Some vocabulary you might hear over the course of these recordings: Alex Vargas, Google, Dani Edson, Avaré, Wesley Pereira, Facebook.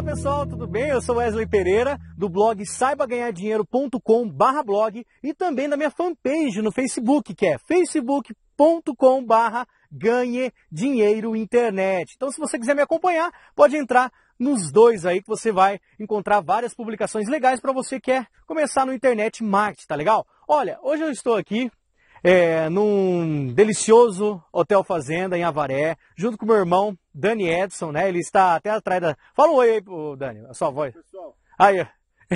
Olá pessoal, tudo bem? Eu sou Wesley Pereira, do blog saibaganhardinheiro.com/blog e também da minha fanpage no Facebook, que é facebook.com/ganhedinheirointernet. Então se você quiser me acompanhar, pode entrar nos dois aí que você vai encontrar várias publicações legais para você que quer começar no internet marketing, tá legal? Olha, hoje eu estou aqui num delicioso hotel fazenda em Avaré, junto com meu irmão Dani Edson, né? Ele está até atrás da... Fala um oi aí, Dani, a sua voz. Pessoal. Aí,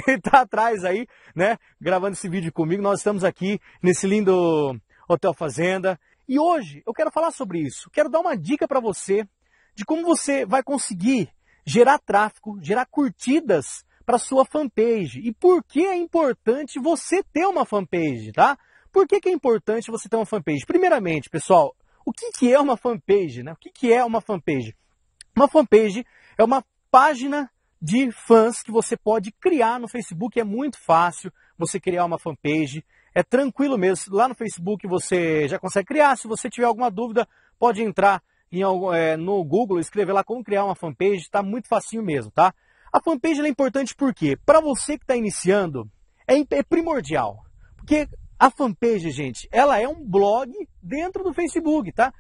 ele está atrás aí, né? Gravando esse vídeo comigo. Nós estamos aqui nesse lindo hotel fazenda. E hoje eu quero falar sobre isso. Quero dar uma dica para você de como você vai conseguir gerar tráfego, gerar curtidas para sua fanpage. E por que é importante você ter uma fanpage, tá? Por que é importante você ter uma fanpage? Primeiramente, pessoal, o que é uma fanpage, né? O que é uma fanpage? Uma fanpage é uma página de fãs que você pode criar no Facebook. É muito fácil você criar uma fanpage. É tranquilo mesmo. Lá no Facebook você já consegue criar. Se você tiver alguma dúvida, pode entrar no Google, escrever lá como criar uma fanpage. Está muito facinho mesmo, tá? A fanpage é importante porque, para você que está iniciando, é primordial. Porque... a fanpage, gente, ela é um blog dentro do Facebook, tá?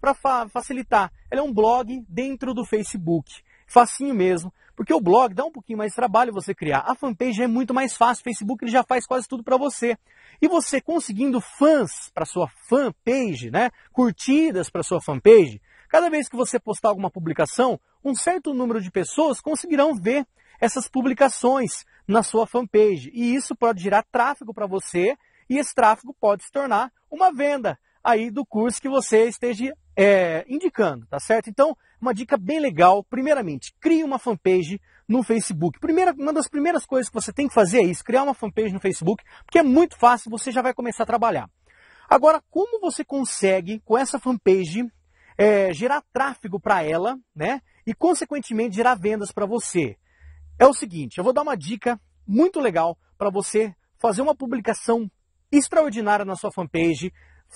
Para facilitar, ela é um blog dentro do Facebook. Facinho mesmo, porque o blog dá um pouquinho mais de trabalho você criar. A fanpage é muito mais fácil, o Facebook ele já faz quase tudo para você. E você conseguindo fãs para sua fanpage, né? Curtidas para sua fanpage, cada vez que você postar alguma publicação, um certo número de pessoas conseguirão ver essas publicações na sua fanpage. E isso pode gerar tráfego para você. E esse tráfego pode se tornar uma venda aí do curso que você esteja indicando, tá certo? Então, uma dica bem legal, primeiramente, crie uma fanpage no Facebook. Uma das primeiras coisas que você tem que fazer é isso, criar uma fanpage no Facebook, porque é muito fácil, você já vai começar a trabalhar. Agora, como você consegue, com essa fanpage, gerar tráfego para ela, né? E, consequentemente, gerar vendas para você? É o seguinte, eu vou dar uma dica muito legal para você fazer uma publicação extraordinária na sua fanpage,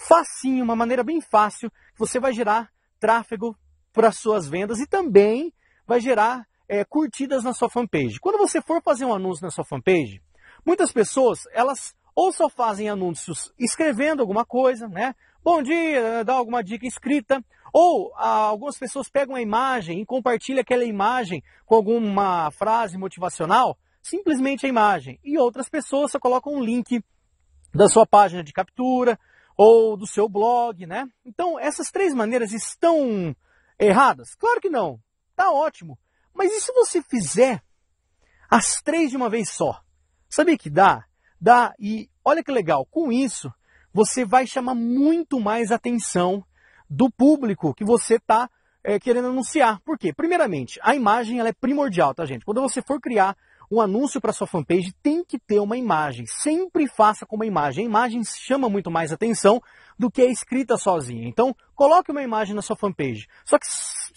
facinho, uma maneira bem fácil, você vai gerar tráfego para as suas vendas e também vai gerar curtidas na sua fanpage. Quando você for fazer um anúncio na sua fanpage, muitas pessoas, elas ou só fazem anúncios escrevendo alguma coisa, né? Bom dia, dá alguma dica escrita, ou algumas pessoas pegam a imagem e compartilham aquela imagem com alguma frase motivacional, simplesmente a imagem, e outras pessoas só colocam um link da sua página de captura ou do seu blog, né? Então, essas três maneiras estão erradas? Claro que não, tá ótimo. Mas e se você fizer as três de uma vez só? Sabe que dá? Dá, e olha que legal, com isso você vai chamar muito mais atenção do público que você está querendo anunciar. Por quê? Primeiramente, a imagem ela é primordial, tá, gente? Quando você for criar um anúncio para sua fanpage tem que ter uma imagem. Sempre faça com uma imagem. A imagem chama muito mais atenção do que a escrita sozinha. Então, coloque uma imagem na sua fanpage. Só que,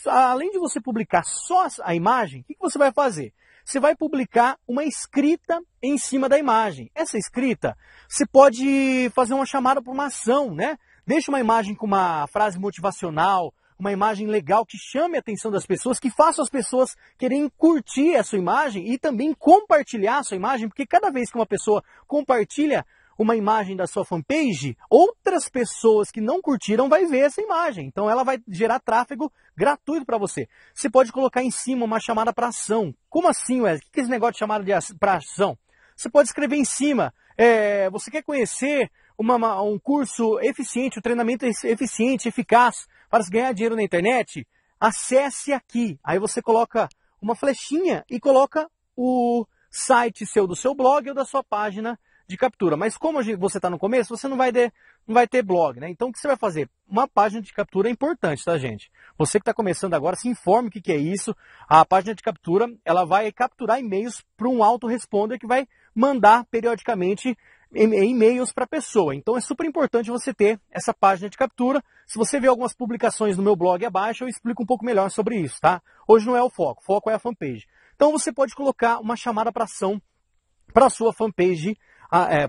além de você publicar só a imagem, o que você vai fazer? Você vai publicar uma escrita em cima da imagem. Essa escrita, você pode fazer uma chamada para uma ação, né? Deixa uma imagem com uma frase motivacional, uma imagem legal que chame a atenção das pessoas, que faça as pessoas quererem curtir a sua imagem e também compartilhar a sua imagem, porque cada vez que uma pessoa compartilha uma imagem da sua fanpage, outras pessoas que não curtiram vai ver essa imagem. Então ela vai gerar tráfego gratuito para você. Você pode colocar em cima uma chamada para ação. Como assim, Wesley? O que é esse negócio de chamada para ação? Você pode escrever em cima, você quer conhecer um curso eficiente, um treinamento eficiente, eficaz, para ganhar dinheiro na internet, acesse aqui. Aí você coloca uma flechinha e coloca o site do seu blog ou da sua página de captura. Mas como você está no começo, você não vai ter blog, né? Então o que você vai fazer? Uma página de captura é importante, tá, gente? Você que está começando agora, se informe o que é isso. A página de captura, ela vai capturar e-mails para um autoresponder que vai mandar periodicamente e-mails para a pessoa. Então é super importante você ter essa página de captura. Se você vê algumas publicações no meu blog abaixo, eu explico um pouco melhor sobre isso, tá? Hoje não é o foco é a fanpage. Então você pode colocar uma chamada para ação para a sua fanpage,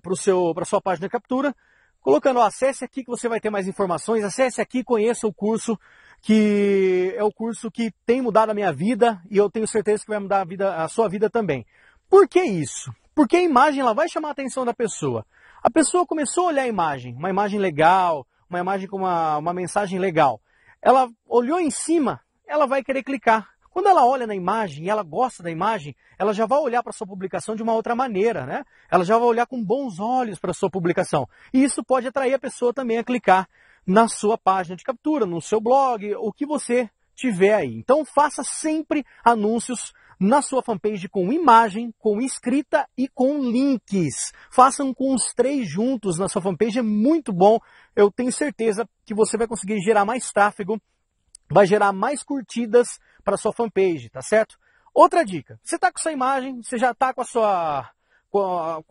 para a sua página de captura, colocando, ó, acesse aqui que você vai ter mais informações, acesse aqui, conheça o curso, que é o curso que tem mudado a minha vida e eu tenho certeza que vai mudar a sua vida também. Por que isso? Porque a imagem ela vai chamar a atenção da pessoa. A pessoa começou a olhar a imagem, uma imagem legal, uma imagem com uma mensagem legal. Ela olhou em cima, ela vai querer clicar. Quando ela olha na imagem e ela gosta da imagem, ela já vai olhar para a sua publicação de uma outra maneira, né? Ela já vai olhar com bons olhos para a sua publicação. E isso pode atrair a pessoa também a clicar na sua página de captura, no seu blog, o que você tiver aí. Então faça sempre anúncios na sua fanpage com imagem, com escrita e com links. Façam com os três juntos na sua fanpage, é muito bom. Eu tenho certeza que você vai conseguir gerar mais tráfego, vai gerar mais curtidas para a sua fanpage, tá certo? Outra dica, você está com sua imagem, você já está com a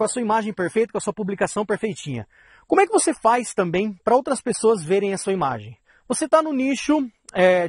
sua imagem perfeita, com a sua publicação perfeitinha. Como é que você faz também para outras pessoas verem a sua imagem? Você está no nicho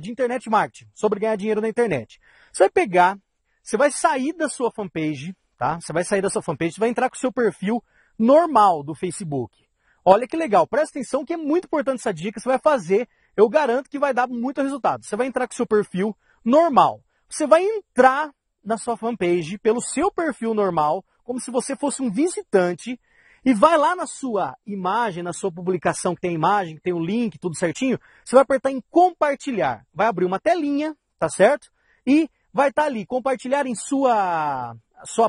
de internet marketing, sobre ganhar dinheiro na internet. Você vai pegar, você vai sair da sua fanpage, tá? Você vai sair da sua fanpage, você vai entrar com o seu perfil normal do Facebook. Olha que legal, presta atenção que é muito importante essa dica, você vai fazer, eu garanto que vai dar muito resultado. Você vai entrar com o seu perfil normal. Você vai entrar na sua fanpage pelo seu perfil normal, como se você fosse um visitante, e vai lá na sua imagem, na sua publicação que tem a imagem, que tem o link, tudo certinho, você vai apertar em compartilhar. Vai abrir uma telinha, tá certo? E vai estar ali, compartilhar em sua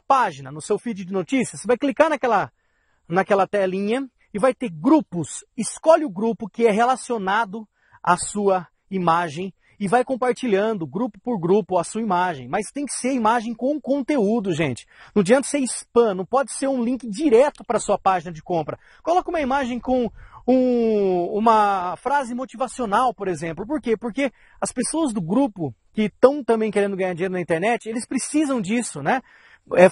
página, no seu feed de notícias. Você vai clicar naquela telinha e vai ter grupos. Escolhe o grupo que é relacionado à sua imagem e vai compartilhando grupo por grupo a sua imagem. Mas tem que ser imagem com conteúdo, gente. Não adianta ser spam, não pode ser um link direto para a sua página de compra. Coloca uma imagem com uma frase motivacional, por exemplo. Por quê? Porque as pessoas do grupo que estão também querendo ganhar dinheiro na internet, eles precisam disso, né?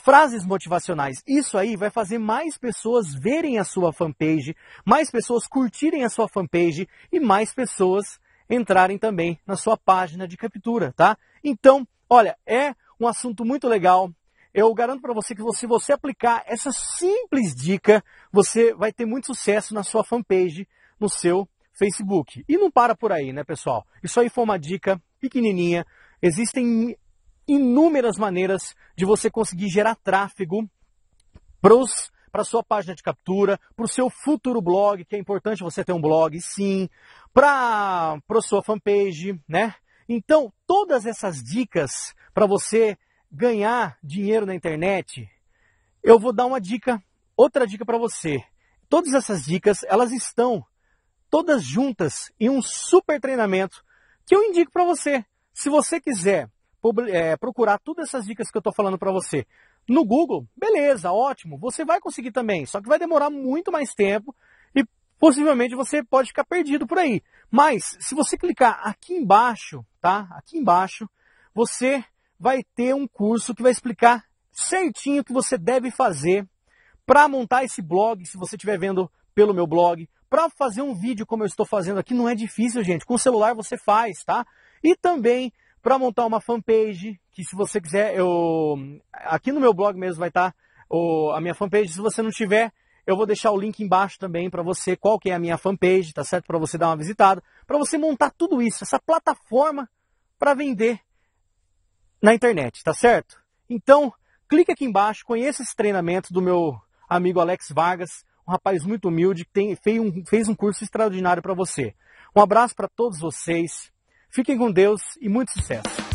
Frases motivacionais. Isso aí vai fazer mais pessoas verem a sua fanpage, mais pessoas curtirem a sua fanpage e mais pessoas entrarem também na sua página de captura, tá? Então, olha, é um assunto muito legal. Eu garanto para você que se você aplicar essa simples dica, você vai ter muito sucesso na sua fanpage, no seu Facebook. E não para por aí, né, pessoal? Isso aí foi uma dica pequenininha. Existem inúmeras maneiras de você conseguir gerar tráfego para a sua página de captura, para o seu futuro blog, que é importante você ter um blog, sim, para a sua fanpage, né? Então, todas essas dicas para você ganhar dinheiro na internet, eu vou dar outra dica para você. Todas essas dicas, elas estão todas juntas em um super treinamento que eu indico para você. Se você quiser procurar todas essas dicas que eu estou falando para você no Google, beleza, ótimo, você vai conseguir também, só que vai demorar muito mais tempo e possivelmente você pode ficar perdido por aí. Mas se você clicar aqui embaixo, tá? Aqui embaixo, você vai ter um curso que vai explicar certinho o que você deve fazer para montar esse blog, se você estiver vendo pelo meu blog, para fazer um vídeo como eu estou fazendo aqui, não é difícil, gente, com o celular você faz, tá? E também para montar uma fanpage, que se você quiser, aqui no meu blog mesmo vai estar a minha fanpage. Se você não tiver, eu vou deixar o link embaixo também para você, qual que é a minha fanpage, tá certo? Para você dar uma visitada, para você montar tudo isso, essa plataforma para vender na internet, tá certo? Então, clique aqui embaixo, conheça esse treinamento do meu amigo Alex Vargas, um rapaz muito humilde que fez um curso extraordinário para você. Um abraço para todos vocês. Fiquem com Deus e muito sucesso!